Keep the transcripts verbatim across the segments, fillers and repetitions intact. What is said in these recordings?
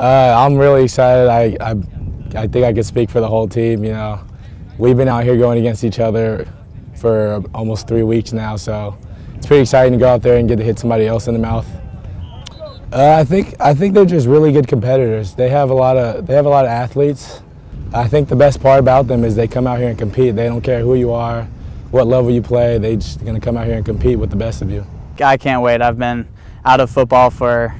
Uh, I'm really excited. I, I, I think I could speak for the whole team. You know, we've been out here going against each other for almost three weeks now, so it's pretty exciting to go out there and get to hit somebody else in the mouth. Uh, I think I think they're just really good competitors. They have a lot of they have a lot of athletes. I think the best part about them is they come out here and compete. They don't care who you are, what level you play. They're just gonna come out here and compete with the best of you. I can't wait. I've been out of football for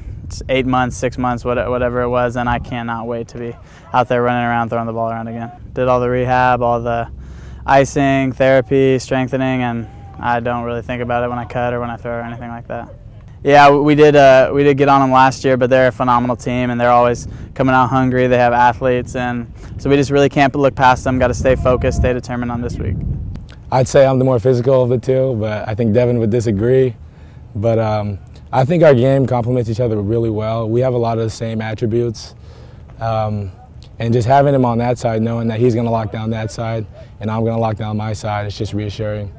eight months, six months, whatever it was, and I cannot wait to be out there running around, throwing the ball around again. Did all the rehab, all the icing, therapy, strengthening, and I don't really think about it when I cut or when I throw or anything like that. Yeah, we did, uh, we did get on them last year, but they're a phenomenal team, and they're always coming out hungry. They have athletes, and so we just really can't look past them. Got to stay focused, stay determined on this week. I'd say I'm the more physical of the two, but I think Devin would disagree. But um, I think our game complements each other really well. We have a lot of the same attributes. Um, and just having him on that side, knowing that he's going to lock down that side and I'm going to lock down my side, it's just reassuring.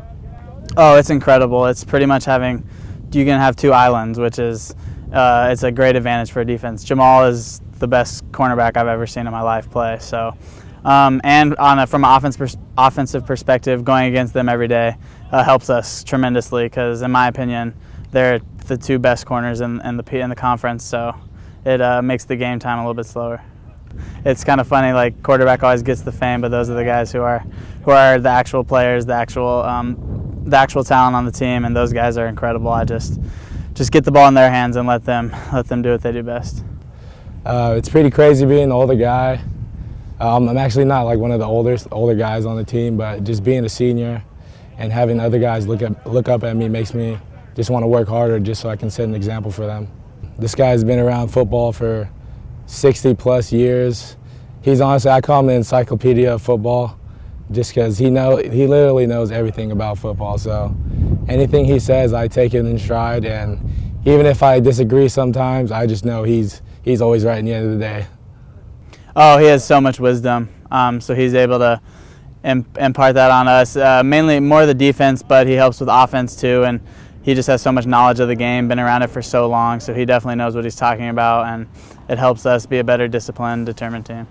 Oh, it's incredible. It's pretty much having you can have two islands, which is uh, it's a great advantage for a defense. Jamal is the best cornerback I've ever seen in my life play. So, um, and on a, from an offense pers offensive perspective, going against them every day uh, helps us tremendously because, in my opinion, they're the two best corners in, in the in the conference. So, it uh, makes the game time a little bit slower. It's kind of funny. Like quarterback always gets the fame, but those are the guys who are who are the actual players, the actual. Um, the actual talent on the team, and those guys are incredible. I just just get the ball in their hands and let them let them do what they do best. Uh, it's pretty crazy being the older guy. Um, I'm actually not like one of the older older guys on the team, but just being a senior and having other guys look up look up at me makes me just want to work harder, just so I can set an example for them. This guy's been around football for sixty plus years. He's honestly, I call him the encyclopedia of football. Just because he know he literally knows everything about football, so anything he says, I take it in stride, and even if I disagree sometimes, I just know he's he's always right in the end of the day. Oh, he has so much wisdom, um, so he's able to imp impart that on us. Uh, mainly more the defense, but he helps with offense too, and he just has so much knowledge of the game, been around it for so long, so he definitely knows what he's talking about, and it helps us be a better disciplined, determined team.